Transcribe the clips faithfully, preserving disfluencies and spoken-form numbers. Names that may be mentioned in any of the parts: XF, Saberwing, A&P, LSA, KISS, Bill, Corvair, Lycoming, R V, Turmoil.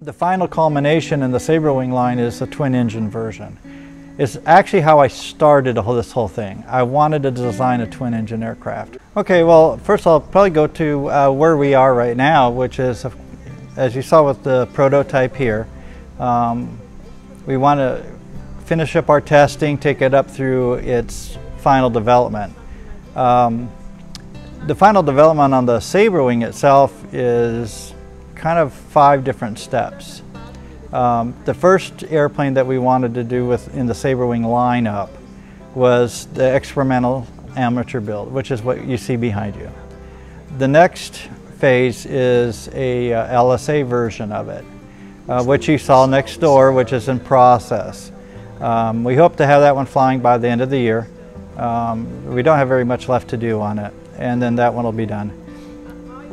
The final culmination in the Saberwing line is the twin-engine version. It's actually how I started this whole thing. I wanted to design a twin-engine aircraft. Okay, well, first I'll probably go to uh, where we are right now, which is, as you saw with the prototype here, um, we want to finish up our testing, take it up through its final development. Um, the final development on the Saberwing itself is kind of five different steps. Um, the first airplane that we wanted to do with in the Saberwing lineup was the experimental amateur build, which is what you see behind you. The next phase is a uh, L S A version of it, uh, which you saw next door, which is in process. Um, we hope to have that one flying by the end of the year. Um, we don't have very much left to do on it, and then that one will be done.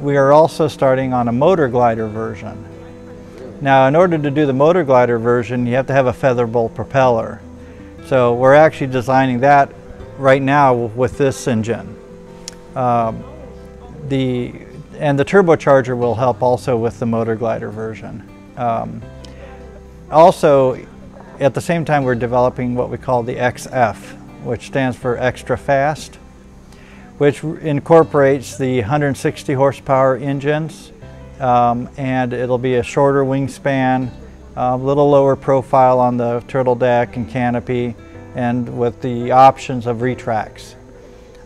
We are also starting on a motor glider version. Now, in order to do the motor glider version, you have to have a featherbowl propeller. So we're actually designing that right now with this engine. Um, the, and the turbocharger will help also with the motor glider version. Um, also, at the same time, we're developing what we call the X F, which stands for extra fast, which incorporates the one hundred sixty horsepower engines, um, and it'll be a shorter wingspan, a little lower profile on the turtle deck and canopy, and with the options of retracts.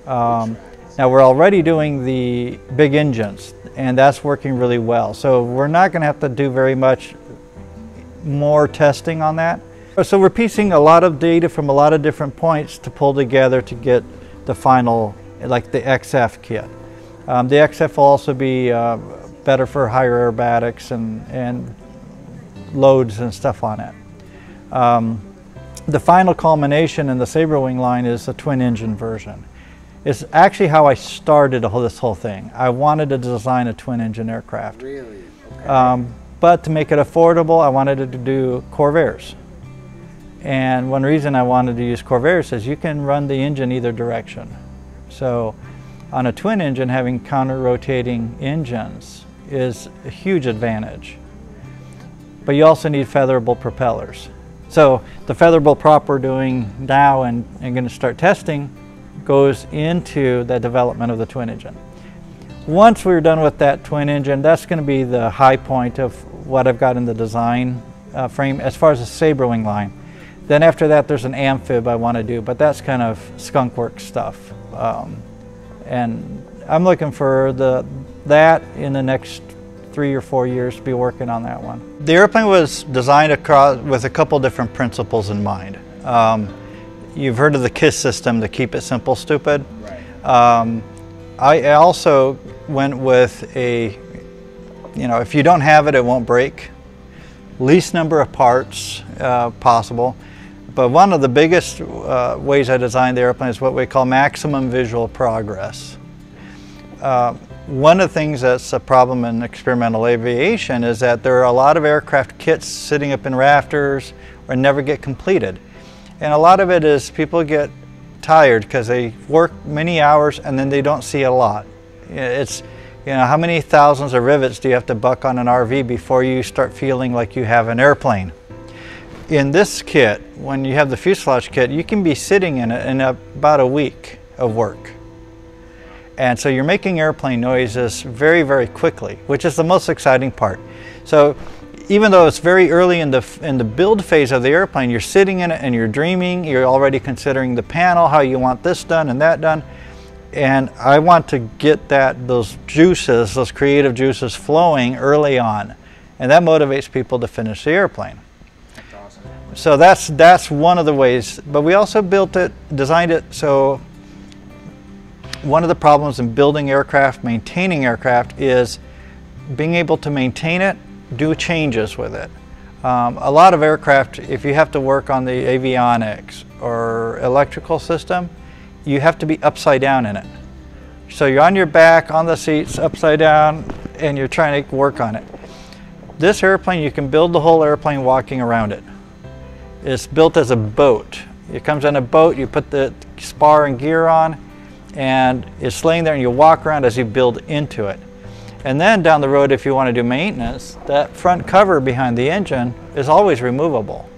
Um, now we're already doing the big engines, and that's working really well. So we're not going to have to do very much more testing on that. So we're piecing a lot of data from a lot of different points to pull together to get the final, like the X F kit. Um, the X F will also be uh, better for higher aerobatics and, and loads and stuff on it. Um, the final culmination in the Saberwing line is the twin engine version. It's actually how I started this whole thing. I wanted to design a twin engine aircraft. Really? Okay. Um, but to make it affordable, I wanted to do Corvairs. And one reason I wanted to use Corvairs is you can run the engine either direction. So on a twin engine, having counter-rotating engines is a huge advantage. But you also need featherable propellers. So the featherable prop we're doing now and, and going to start testing goes into the development of the twin engine. Once we're done with that twin engine, that's going to be the high point of what I've got in the design uh, frame as far as the Saberwing line. Then after that, there's an amphib I want to do, but that's kind of skunk work stuff. Um, and I'm looking for the that in the next three or four years to be working on that one. The airplane was designed across with a couple different principles in mind. Um, you've heard of the KISS system, to keep it simple, stupid. Right. Um, I also went with a, you know, if you don't have it, it won't break. Least number of parts uh, possible. But one of the biggest uh, ways I designed the airplane is what we call maximum visual progress. Uh, one of the things that's a problem in experimental aviation is that there are a lot of aircraft kits sitting up in rafters or never get completed. And a lot of it is people get tired because they work many hours and then they don't see a lot. It's, you know, how many thousands of rivets do you have to buck on an R V before you start feeling like you have an airplane? In this kit, when you have the fuselage kit, you can be sitting in it in about a week of work. And so you're making airplane noises very, very quickly, which is the most exciting part. So even though it's very early in the, in the build phase of the airplane, you're sitting in it and you're dreaming, you're already considering the panel, how you want this done and that done. And I want to get that, those juices, those creative juices flowing early on. And that motivates people to finish the airplane. So that's that's one of the ways, but we also built it, designed it, so one of the problems in building aircraft, maintaining aircraft, is being able to maintain it, do changes with it. Um, a lot of aircraft, if you have to work on the avionics or electrical system, you have to be upside down in it. So you're on your back, on the seats, upside down, and you're trying to work on it. This airplane, you can build the whole airplane walking around it. It's built as a boat. It comes in a boat, you put the spar and gear on, and it's laying there and you walk around as you build into it. And then down the road, if you want to do maintenance, that front cover behind the engine is always removable.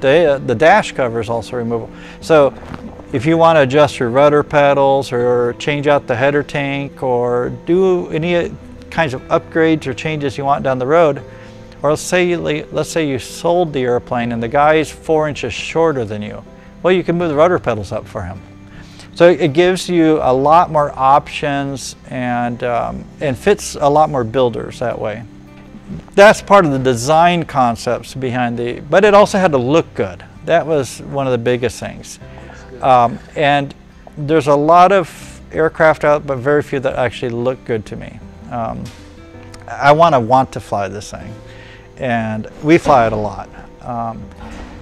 The, uh, the dash cover is also removable. So if you want to adjust your rudder pedals or change out the header tank or do any kinds of upgrades or changes you want down the road, or let's say you, let's say you sold the airplane and the guy's four inches shorter than you, well, you can move the rudder pedals up for him. So it gives you a lot more options and, um, and fits a lot more builders that way. That's part of the design concepts behind the, but it also had to look good. That was one of the biggest things. Um, and there's a lot of aircraft out, but very few that actually look good to me. Um, I want to want to fly this thing, and we fly it a lot. Um,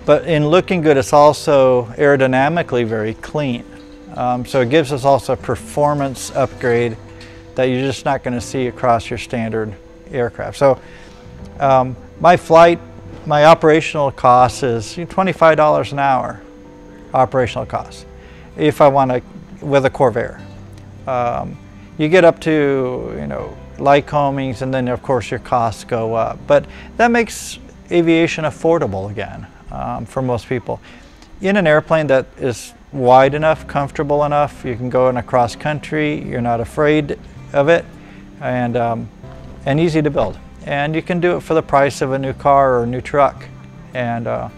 but in looking good, it's also aerodynamically very clean. Um, so it gives us also a performance upgrade that you're just not going to see across your standard aircraft. So um, my flight, my operational cost is twenty-five dollars an hour, operational cost, if I want to, with a Corvair. Um, you get up to, you know, Lycomings, and then of course your costs go up. But that makes aviation affordable again um, for most people. In an airplane that is wide enough, comfortable enough, you can go in a cross country, you're not afraid of it, and, um, and easy to build. And you can do it for the price of a new car or a new truck, and, uh,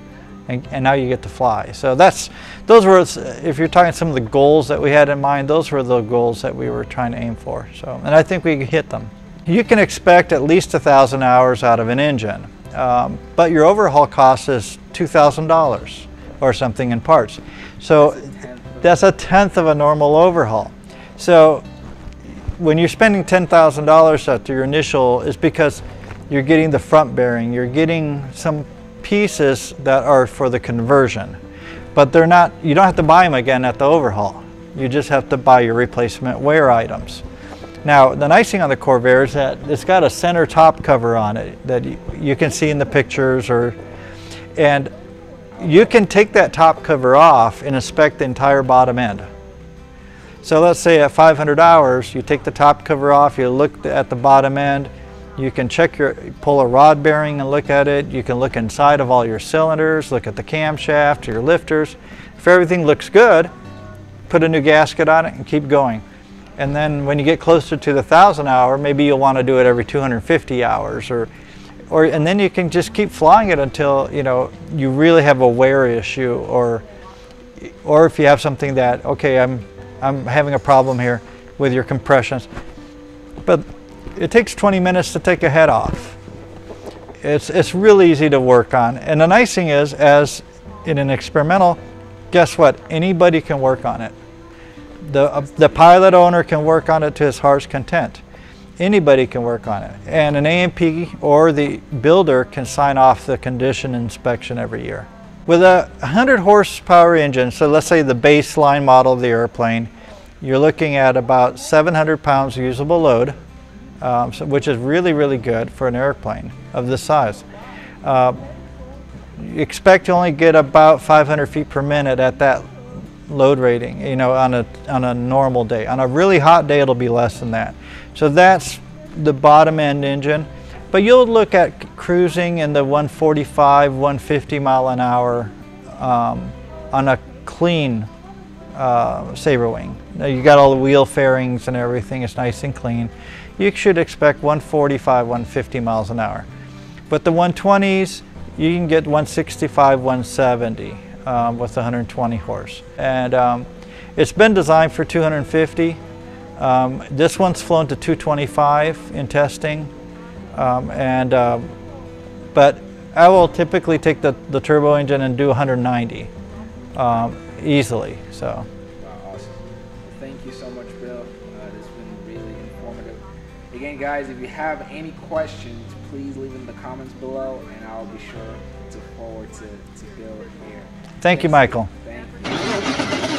and, and now you get to fly. So that's, those were, if you're talking some of the goals that we had in mind, those were the goals that we were trying to aim for. So, and I think we hit them. You can expect at least one thousand hours out of an engine, um, but your overhaul cost is two thousand dollars. Or something in parts. So that's a tenth of a normal overhaul. So when you're spending ten thousand dollars after your initial, it's because you're getting the front bearing, you're getting some pieces that are for the conversion, but they're not, you don't have to buy them again at the overhaul. You just have to buy your replacement wear items. Now, the nice thing on the Corvair is that it's got a center top cover on it that you, you can see in the pictures, or, and you can take that top cover off and inspect the entire bottom end. So let's say at five hundred hours, you take the top cover off, you look at the bottom end, you can check your, pull a rod bearing and look at it, you can look inside of all your cylinders, look at the camshaft, your lifters. If everything looks good, put a new gasket on it and keep going. And then when you get closer to the thousand hour, maybe you'll want to do it every two hundred fifty hours, or Or, and then you can just keep flying it until, you know, you really have a wear issue, or or if you have something that, okay, I'm, I'm having a problem here with your compressions. But it takes twenty minutes to take a head off. It's, it's really easy to work on. And the nice thing is, as in an experimental, guess what? Anybody can work on it. The, uh, the pilot owner can work on it to his heart's content. Anybody can work on it, and an A and P or the builder can sign off the condition inspection every year. With a one hundred horsepower engine, so let's say the baseline model of the airplane, you're looking at about seven hundred pounds usable load, um, so, which is really, really good for an airplane of this size. Uh, you expect to only get about five hundred feet per minute at that load rating, you know, on a, on a normal day. On a really hot day, it'll be less than that. So that's the bottom end engine, but you'll look at cruising in the one forty-five, one fifty mile an hour um, on a clean uh, Saberwing. Now you got all the wheel fairings and everything, it's nice and clean. You should expect one forty-five, one fifty miles an hour. But the one twenties, you can get one sixty-five, one seventy. Um, with one hundred twenty horse, and um, it's been designed for two hundred fifty. Um, this one's flown to two twenty-five in testing, um, and uh, but I will typically take the, the turbo engine and do one ninety um, easily. So. Wow, awesome. Well, thank you so much, Bill. Uh, this has been really informative. Again, guys, if you have any questions, please leave them in the comments below, and I'll be sure to forward to, to Bill here. Thank you, Michael. Thank you.